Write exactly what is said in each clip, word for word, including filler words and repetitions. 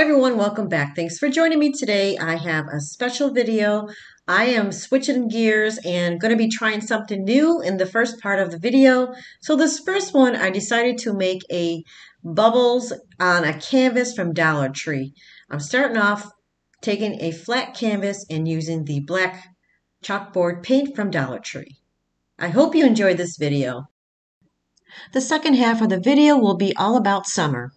Hi everyone, welcome back. Thanks for joining me today. I have a special video. I am switching gears and going to be trying something new in the first part of the video. So this first one, I decided to make a bubbles on a canvas from Dollar Tree. I'm starting off taking a flat canvas and using the black chalkboard paint from Dollar Tree. I hope you enjoyed this video. The second half of the video will be all about summer.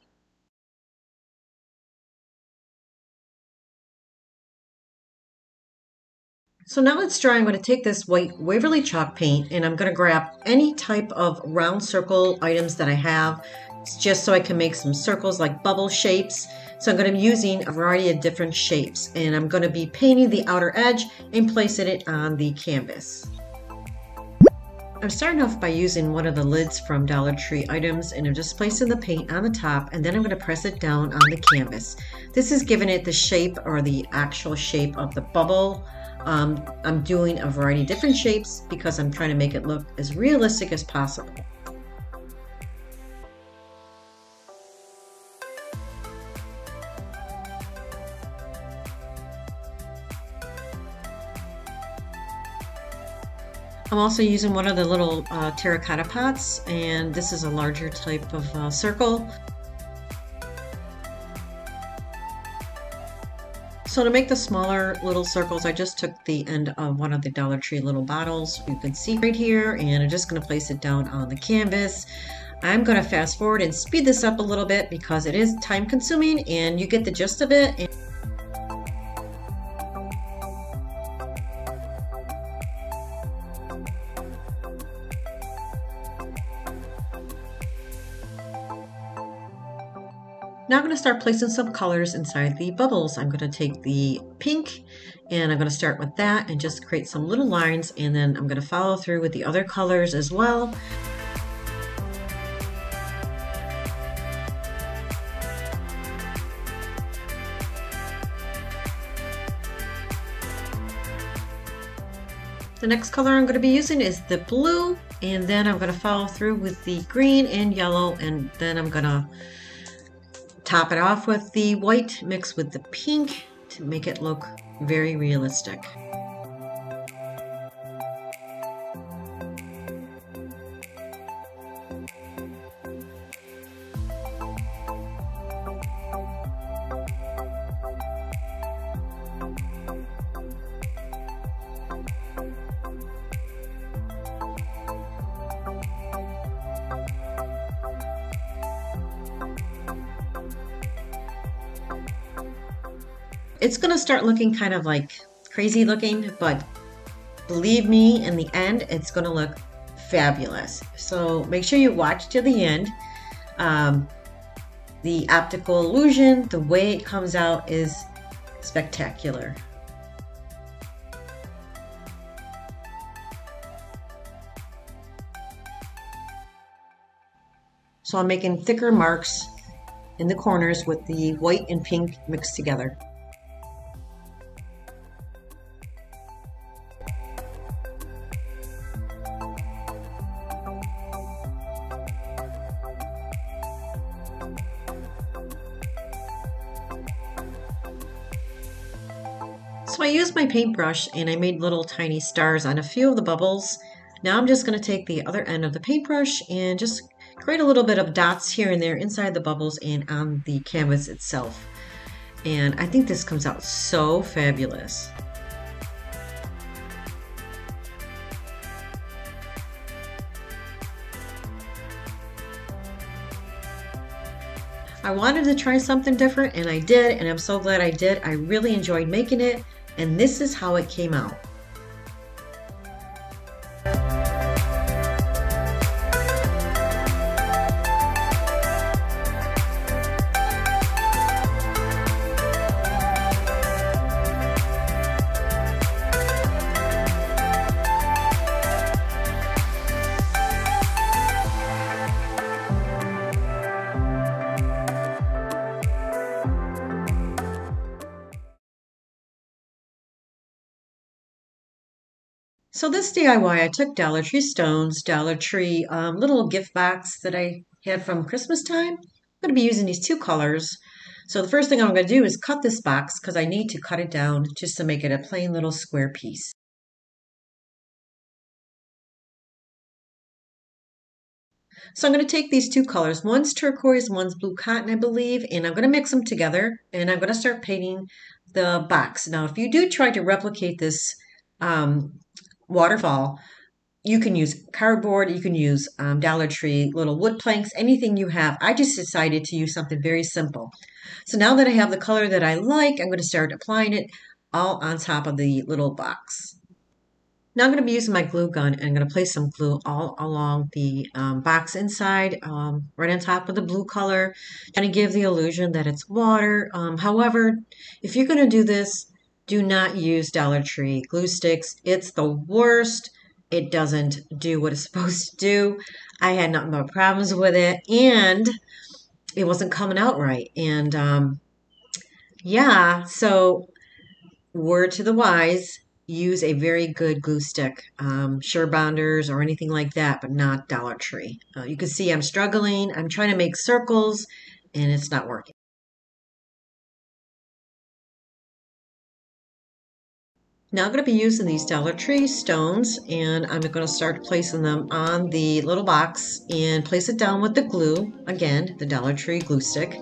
So now it's dry, I'm going to take this white Waverly chalk paint and I'm going to grab any type of round circle items that I have just so I can make some circles like bubble shapes. So I'm going to be using a variety of different shapes and I'm going to be painting the outer edge and placing it on the canvas. I'm starting off by using one of the lids from Dollar Tree items and I'm just placing the paint on the top and then I'm going to press it down on the canvas. This is giving it the shape or the actual shape of the bubble. Um, I'm doing a variety of different shapes because I'm trying to make it look as realistic as possible. I'm also using one of the little uh, terracotta pots, and this is a larger type of uh, circle. So to make the smaller little circles, I just took the end of one of the Dollar Tree little bottles you can see right here, and I'm just going to place it down on the canvas. I'm going to fast forward and speed this up a little bit because it is time consuming and you get the gist of it. And now I'm going to start placing some colors inside the bubbles. I'm going to take the pink and I'm going to start with that and just create some little lines, and then I'm going to follow through with the other colors as well. The next color I'm going to be using is the blue, and then I'm going to follow through with the green and yellow, and then I'm going to top it off with the white mixed with the pink to make it look very realistic. It's going to start looking kind of like crazy looking, but believe me, in the end, it's going to look fabulous. So make sure you watch till the end. Um, the optical illusion, the way it comes out is spectacular. So I'm making thicker marks in the corners with the white and pink mixed together. So I used my paintbrush and I made little tiny stars on a few of the bubbles. Now I'm just going to take the other end of the paintbrush and just create a little bit of dots here and there inside the bubbles and on the canvas itself. And I think this comes out so fabulous. I wanted to try something different and I did, and I'm so glad I did. I really enjoyed making it. And this is how it came out. So this D I Y, I took Dollar Tree stones, Dollar Tree um, little gift box that I had from Christmas time. I'm going to be using these two colors. So the first thing I'm going to do is cut this box because I need to cut it down just to make it a plain little square piece. So I'm going to take these two colors, one's turquoise, one's blue cotton, I believe, and I'm going to mix them together and I'm going to start painting the box. Now, if you do try to replicate this um, waterfall, you can use cardboard, you can use um, Dollar Tree, little wood planks, anything you have. I just decided to use something very simple. So now that I have the color that I like, I'm going to start applying it all on top of the little box. Now I'm going to be using my glue gun and I'm going to place some glue all along the um, box inside, um, right on top of the blue color, trying to give the illusion that it's water. Um, however, if you're going to do this, do not use Dollar Tree glue sticks. It's the worst. It doesn't do what it's supposed to do. I had nothing but problems with it and it wasn't coming out right. And um, yeah, so word to the wise, use a very good glue stick, um, Surebonders or anything like that, but not Dollar Tree. Uh, you can see I'm struggling. I'm trying to make circles and it's not working. Now I'm going to be using these Dollar Tree stones and I'm going to start placing them on the little box and place it down with the glue. Again, the Dollar Tree glue stick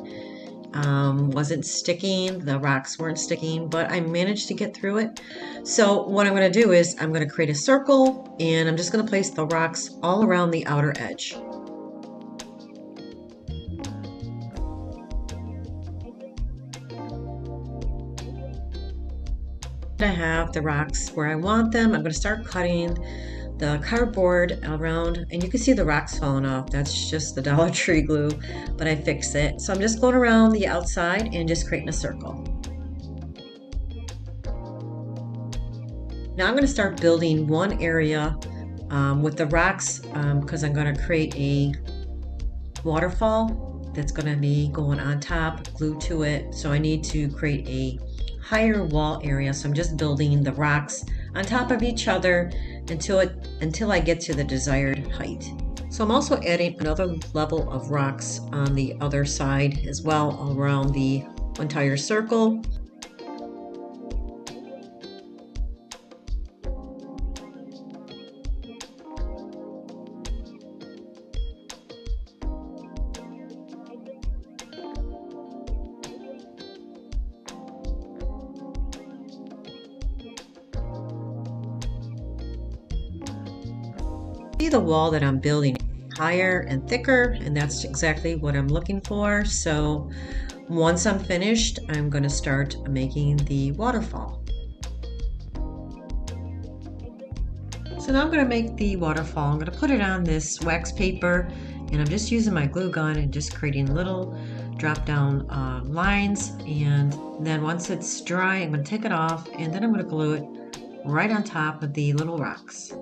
um, wasn't sticking, the rocks weren't sticking, but I managed to get through it. So what I'm going to do is I'm going to create a circle and I'm just going to place the rocks all around the outer edge. I have the rocks where I want them. I'm going to start cutting the cardboard around and you can see the rocks falling off. That's just the Dollar Tree glue, but I fixed it. So I'm just going around the outside and just creating a circle. Now I'm going to start building one area um, with the rocks because um, I'm going to create a waterfall that's going to be going on top, glued to it. So I need to create a higher wall area, so I'm just building the rocks on top of each other until it until I get to the desired height. So I'm also adding another level of rocks on the other side as well, all around the entire circle. The wall that I'm building higher and thicker, and that's exactly what I'm looking for. So once I'm finished, I'm going to start making the waterfall. So now I'm going to make the waterfall. I'm going to put it on this wax paper and I'm just using my glue gun and just creating little drop down uh, lines, and then once it's dry I'm going to take it off and then I'm going to glue it right on top of the little rocks.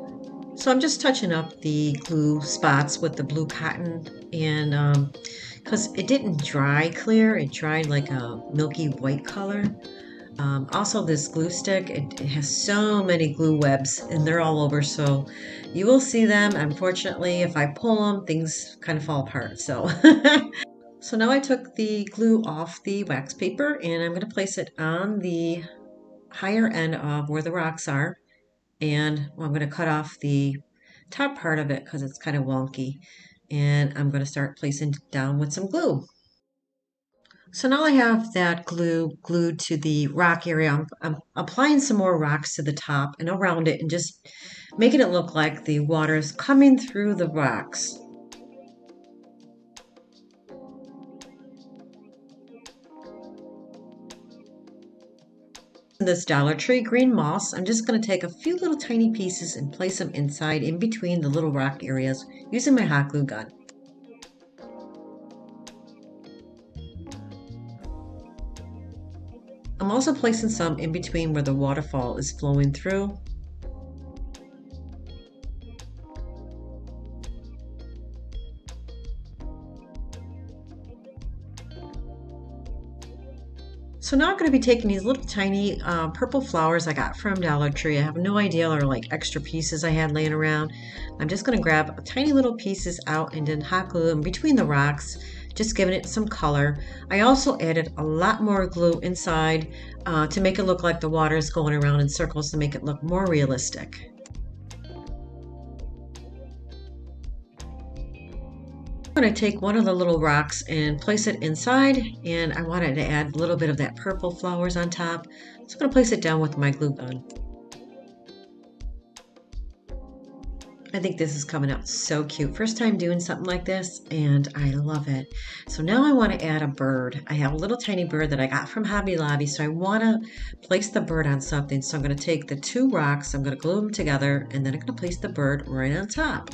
So I'm just touching up the glue spots with the blue cotton, and um, because it didn't dry clear, it dried like a milky white color. Um, also this glue stick, it, it has so many glue webs and they're all over, so you will see them. Unfortunately, if I pull them, things kind of fall apart. So, so now I took the glue off the wax paper and I'm going to place it on the higher end of where the rocks are. And I'm going to cut off the top part of it because it's kind of wonky. And I'm going to start placing it down with some glue. So now I have that glue glued to the rock area. I'm, I'm applying some more rocks to the top and around it and just making it look like the water is coming through the rocks. This Dollar Tree green moss, I'm just going to take a few little tiny pieces and place them inside in between the little rock areas using my hot glue gun. I'm also placing some in between where the waterfall is flowing through. So now I'm going to be taking these little tiny uh, purple flowers I got from Dollar Tree. I have no idea, or like extra pieces I had laying around. I'm just going to grab tiny little pieces out and then hot glue them between the rocks just giving it some color. I also added a lot more glue inside uh, to make it look like the water is going around in circles to make it look more realistic. I'm going to take one of the little rocks and place it inside, and I wanted to add a little bit of that purple flowers on top, so I'm going to place it down with my glue gun. I think this is coming out so cute. First time doing something like this, and I love it. So now I want to add a bird. I have a little tiny bird that I got from Hobby Lobby, so I want to place the bird on something. So I'm going to take the two rocks, I'm going to glue them together, and then I'm going to place the bird right on top.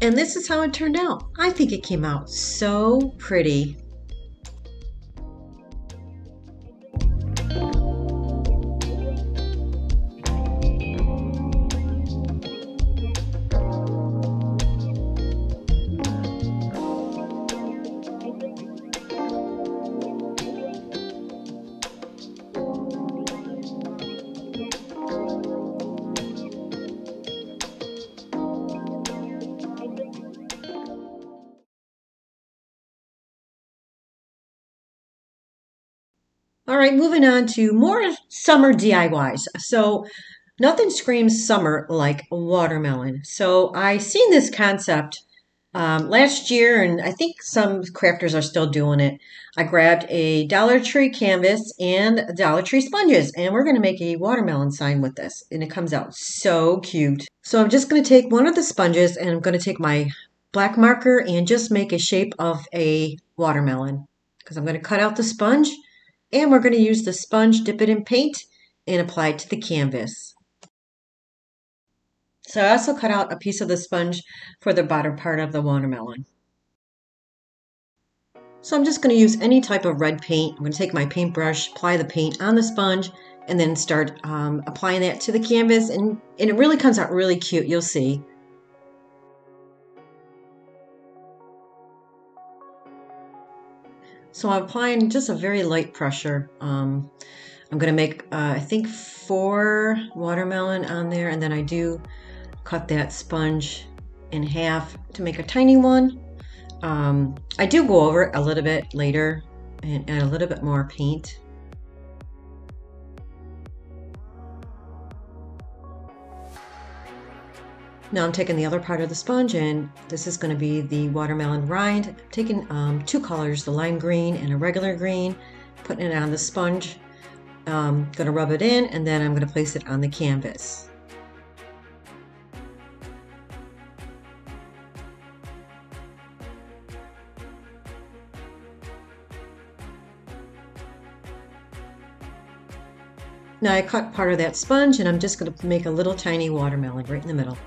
And this is how it turned out. I think it came out so pretty. All right, moving on to more summer D I Ys. So nothing screams summer like watermelon. So I seen this concept um, last year, and I think some crafters are still doing it. I grabbed a Dollar Tree canvas and Dollar Tree sponges, and we're going to make a watermelon sign with this, and it comes out so cute. So I'm just going to take one of the sponges, and I'm going to take my black marker and just make a shape of a watermelon, because I'm going to cut out the sponge. And we're going to use the sponge, dip it in paint, and apply it to the canvas. So I also cut out a piece of the sponge for the bottom part of the watermelon. So I'm just going to use any type of red paint. I'm going to take my paintbrush, apply the paint on the sponge, and then start um, applying that to the canvas. And, and it really comes out really cute, you'll see. So I'm applying just a very light pressure. Um, I'm going to make, uh, I think, four watermelon on there, and then I do cut that sponge in half to make a tiny one. Um, I do go over it a little bit later and add a little bit more paint. Now I'm taking the other part of the sponge, and this is going to be the watermelon rind. I'm taking um, two colors, the lime green and a regular green, putting it on the sponge. I'm um, going to rub it in, and then I'm going to place it on the canvas. Now I cut part of that sponge, and I'm just going to make a little tiny watermelon right in the middle.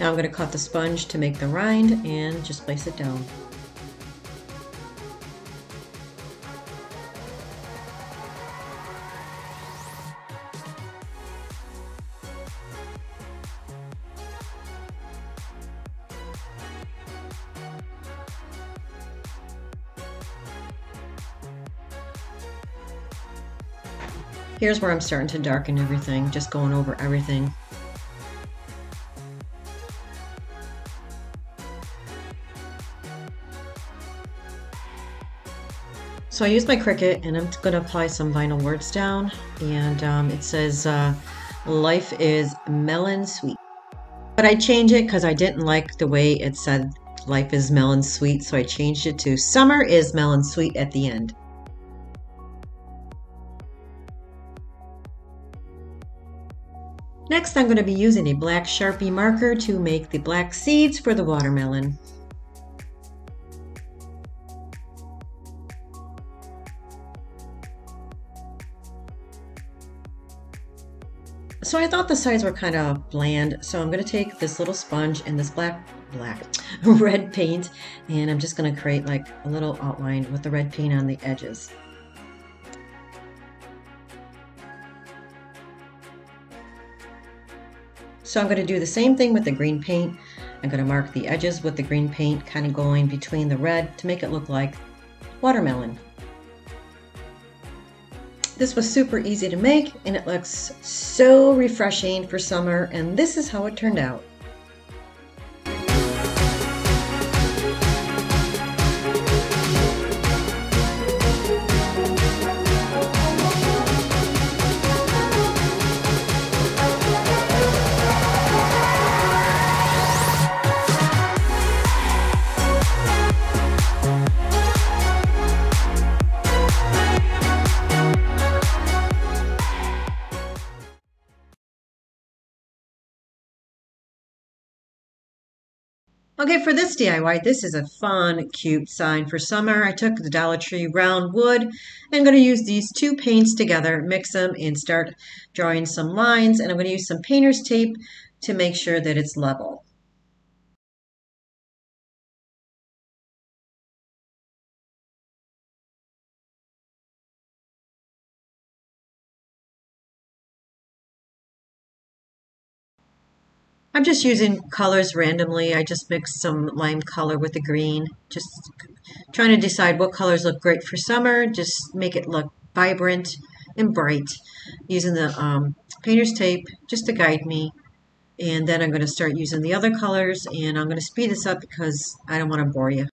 Now I'm going to cut the sponge to make the rind and just place it down. Here's where I'm starting to darken everything, just going over everything. So I use my Cricut, and I'm going to apply some vinyl words down, and um, it says, uh, life is melon sweet. But I changed it because I didn't like the way it said life is melon sweet, so I changed it to summer is melon sweet at the end. Next, I'm going to be using a black Sharpie marker to make the black seeds for the watermelon. So I thought the sides were kind of bland, so I'm going to take this little sponge and this black, black, red paint, and I'm just going to create like a little outline with the red paint on the edges. So I'm going to do the same thing with the green paint. I'm going to mark the edges with the green paint, kind of going between the red to make it look like watermelon. This was super easy to make and it looks so refreshing for summer, and this is how it turned out. Okay, for this D I Y, this is a fun, cute sign for summer. I took the Dollar Tree round wood and I'm going to use these two paints together, mix them, and start drawing some lines. And I'm going to use some painter's tape to make sure that it's level. I'm just using colors randomly. I just mixed some lime color with the green. Just trying to decide what colors look great for summer. Just make it look vibrant and bright. Using the um, painter's tape just to guide me. And then I'm going to start using the other colors. And I'm going to speed this up because I don't want to bore you.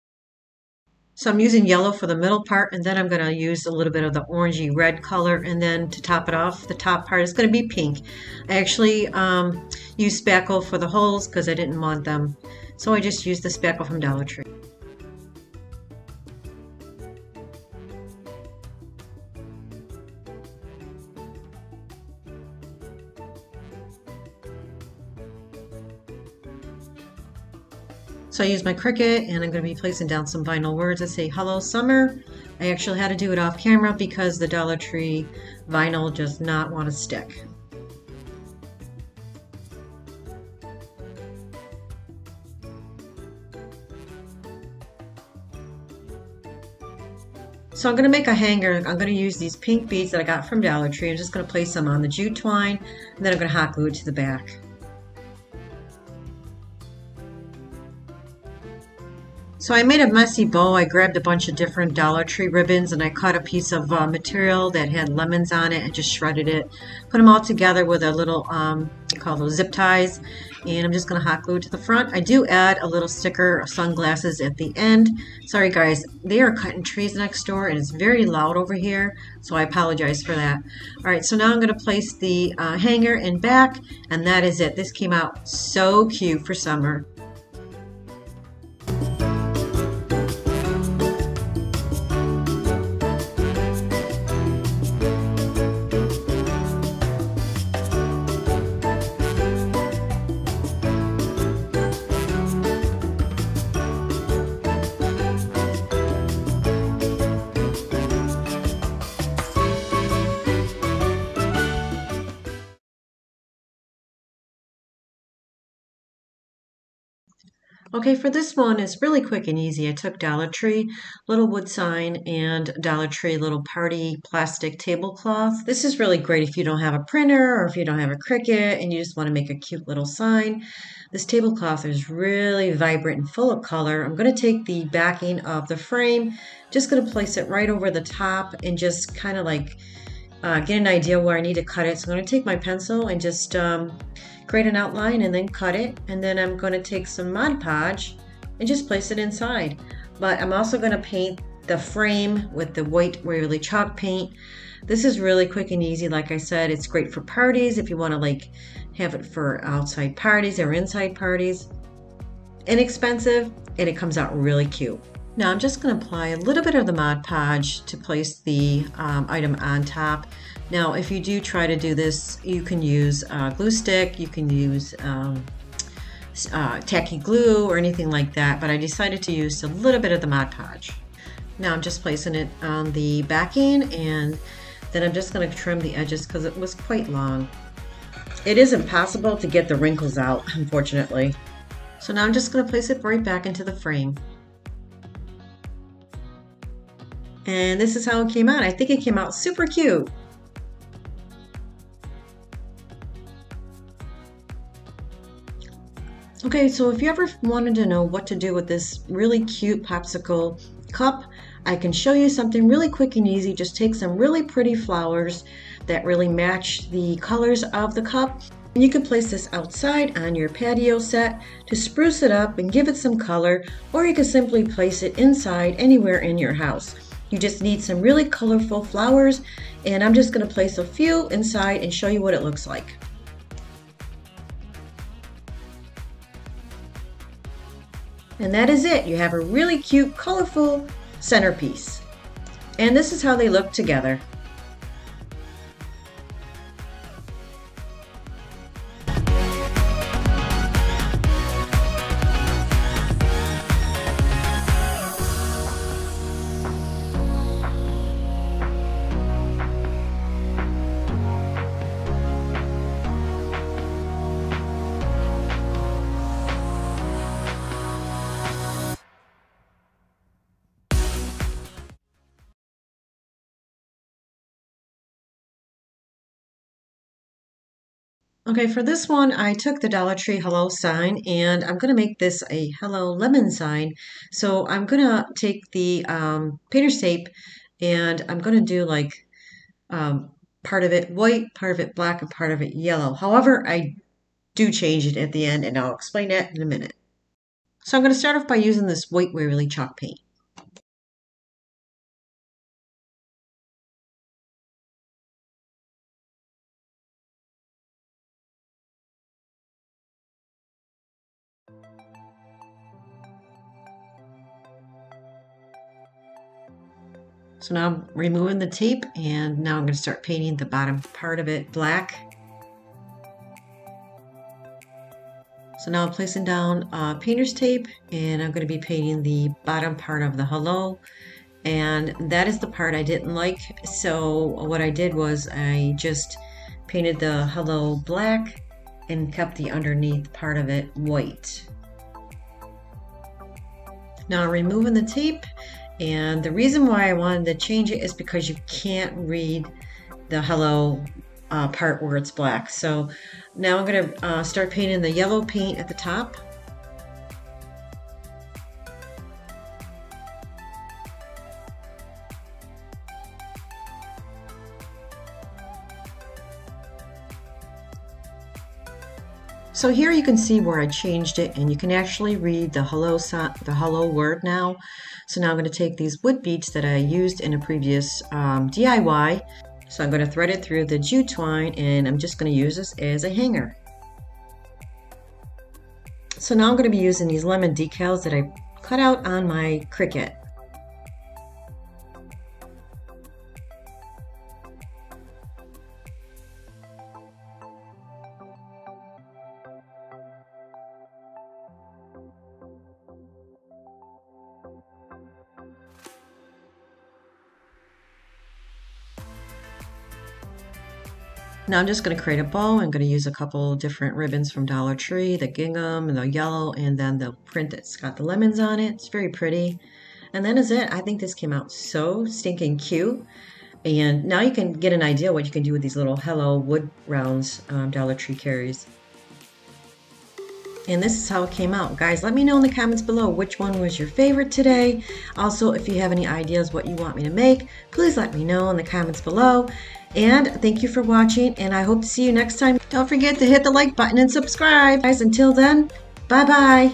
So I'm using yellow for the middle part. And then I'm going to use a little bit of the orangey red color. And then to top it off, the top part is going to be pink. I actually... Um, use spackle for the holes because I didn't want them, so I just used the spackle from Dollar Tree. So I used my Cricut and I'm going to be placing down some vinyl words that say hello summer. I actually had to do it off camera because the Dollar Tree vinyl does not want to stick. So I'm going to make a hanger. I'm going to use these pink beads that I got from Dollar Tree. I'm just going to place them on the jute twine, and then I'm going to hot glue it to the back. So I made a messy bow. I grabbed a bunch of different Dollar Tree ribbons and I cut a piece of uh, material that had lemons on it and just shredded it. Put them all together with a little, um, call those zip ties, and I'm just going to hot glue it to the front. I do add a little sticker of sunglasses at the end. Sorry guys, they are cutting trees next door and it's very loud over here, so I apologize for that. Alright, so now I'm going to place the uh, hanger in back, and that is it. This came out so cute for summer. Okay, for this one, it's really quick and easy. I took Dollar Tree little wood sign and Dollar Tree little party plastic tablecloth. This is really great if you don't have a printer or if you don't have a Cricut and you just want to make a cute little sign. This tablecloth is really vibrant and full of color. I'm going to take the backing of the frame, just going to place it right over the top and just kind of like uh, get an idea where I need to cut it. So I'm going to take my pencil and just... Um, create an outline and then cut it, and then I'm going to take some Mod Podge and just place it inside. But I'm also going to paint the frame with the white Waverly chalk paint. This is really quick and easy. Like I said, it's great for parties if you want to like have it for outside parties or inside parties. Inexpensive, and it comes out really cute. Now I'm just going to apply a little bit of the Mod Podge to place the um, item on top. Now if you do try to do this, you can use a uh, glue stick, you can use um, uh, tacky glue or anything like that, but I decided to use a little bit of the Mod Podge. Now I'm just placing it on the backing, and then I'm just going to trim the edges because it was quite long. It is impossible to get the wrinkles out, unfortunately. So now I'm just going to place it right back into the frame. And this is how it came out. I think it came out super cute. Okay, so if you ever wanted to know what to do with this really cute popsicle cup, I can show you something really quick and easy. Just take some really pretty flowers that really match the colors of the cup. And you can place this outside on your patio set to spruce it up and give it some color, or you can simply place it inside anywhere in your house. You just need some really colorful flowers, and I'm just going to place a few inside and show you what it looks like. And that is it. You have a really cute, colorful centerpiece. And this is how they look together. Okay, for this one, I took the Dollar Tree hello sign and I'm going to make this a hello lemon sign. So I'm going to take the um, painter's tape and I'm going to do like um, part of it white, part of it black, and part of it yellow. However, I do change it at the end and I'll explain that in a minute. So I'm going to start off by using this white Waverly chalk paint. So now I'm removing the tape and now I'm going to start painting the bottom part of it black. So now I'm placing down uh, painter's tape and I'm going to be painting the bottom part of the hello. And that is the part I didn't like. So what I did was I just painted the hello black and kept the underneath part of it white. Now I'm removing the tape. And the reason why I wanted to change it is because you can't read the hello uh, part where it's black. So now I'm going to uh, start painting the yellow paint at the top. So here you can see where I changed it and you can actually read the hello, the hello word now. So now I'm going to take these wood beads that I used in a previous um, D I Y. So I'm going to thread it through the jute twine and I'm just going to use this as a hanger. So now I'm going to be using these lemon decals that I cut out on my Cricut. Now I'm just going to create a bow. I'm going to use a couple different ribbons from Dollar Tree, the gingham and the yellow, and then the print that's got the lemons on it. It's very pretty. And that is it. I think this came out so stinking cute. And now you can get an idea what you can do with these little hello wood rounds um, Dollar Tree carries. And this is how it came out. Guys, let me know in the comments below which one was your favorite today. Also, if you have any ideas what you want me to make, please let me know in the comments below. And thank you for watching, and I hope to see you next time. Don't forget to hit the like button and subscribe. Guys, until then, bye-bye.